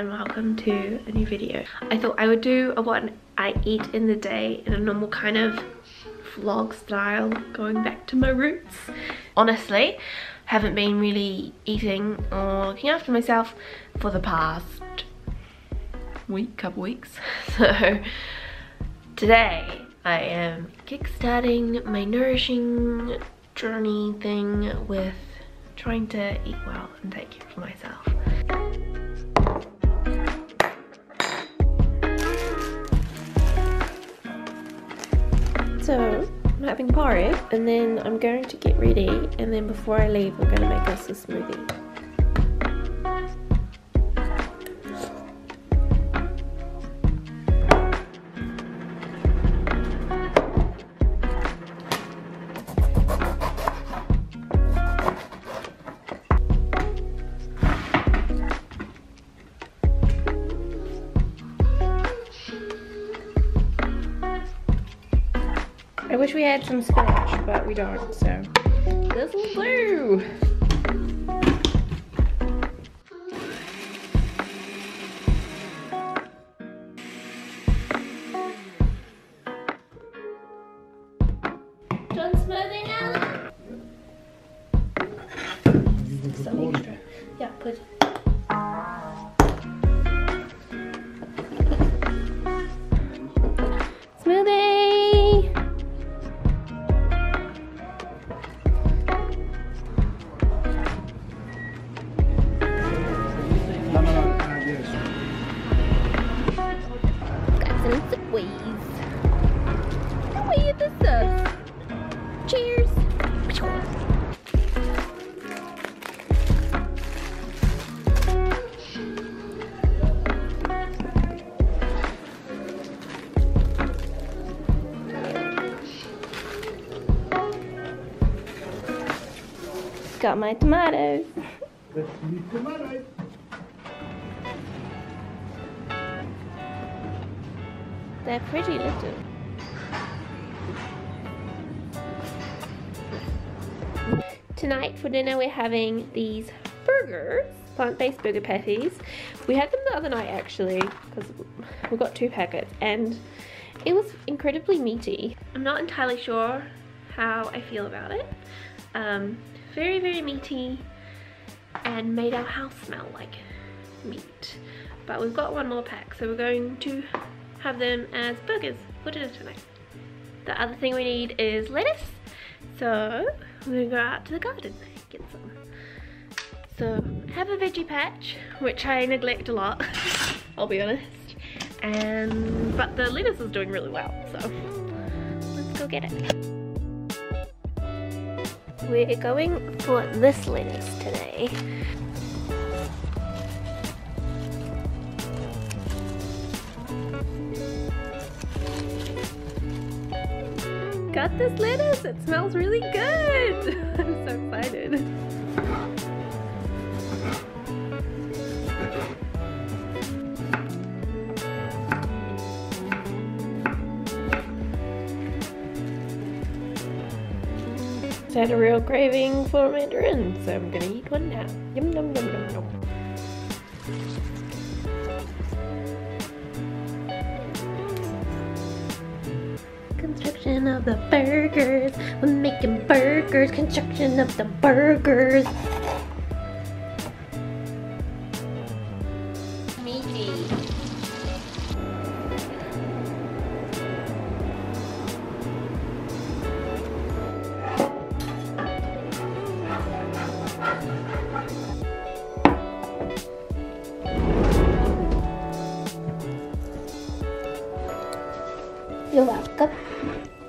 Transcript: and welcome to a new video. I thought I would do a what I eat in the day in a normal kind of vlog style, going back to my roots. Honestly, haven't been really eating or looking after myself for the past couple weeks. So today I am kickstarting my nourishing journey thing with trying to eat well and take care of myself. So I'm having porridge and then I'm going to get ready, and then before I leave we're going to make us a smoothie. I wish we had some spinach, but we don't, so this will do. Done smoothie now? Some extra. Yeah, put it. Cheers! Got my tomatoes. Let's eat tomatoes. They're pretty little. Tonight for dinner we're having these burgers, plant-based burger patties. We had them the other night actually, because we got 2 packets and it was incredibly meaty. I'm not entirely sure how I feel about it. Very, very meaty and made our house smell like meat. But we've got 1 more pack, so we're going to have them as burgers for dinner tonight. The other thing we need is lettuce. So we're gonna go out to the garden and get some. So I have a veggie patch, which I neglect a lot, I'll be honest. But the lettuce is doing really well, so let's go get it. We're going for this lettuce today. Got this lettuce, it smells really good! I'm so excited. I had a real craving for mandarins, so I'm gonna eat one now. Yum yum yum yum yum. Construction of the burgers. We're making burgers. Construction of the burgers. Meaty. You're welcome.